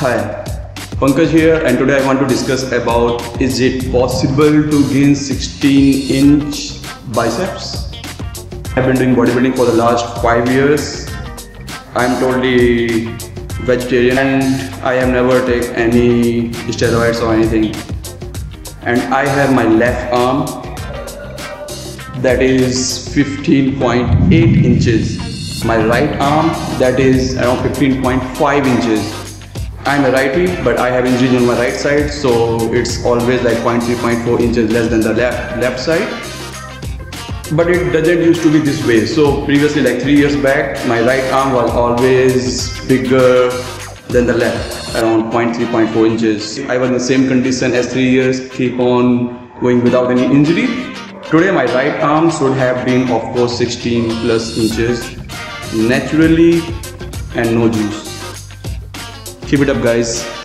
Hi, Pankaj here, and today I want to discuss about, is it possible to gain 16-inch biceps? I've been doing bodybuilding for the last 5 years. I'm totally vegetarian and I have never taken any steroids or anything. And I have my left arm that is 15.8 inches. My right arm that is around 15.5 inches. I'm a righty, but I have injuries on my right side, so it's always like 0.3, 0.4 inches less than the left side. But it doesn't used to be this way. So previously, like 3 years back, my right arm was always bigger than the left, around 0.3, 0.4 inches. I was in the same condition as 3 years, keep on going without any injury. Today, my right arm should have been, of course, 16 plus inches, naturally and no juice. Keep it up, guys.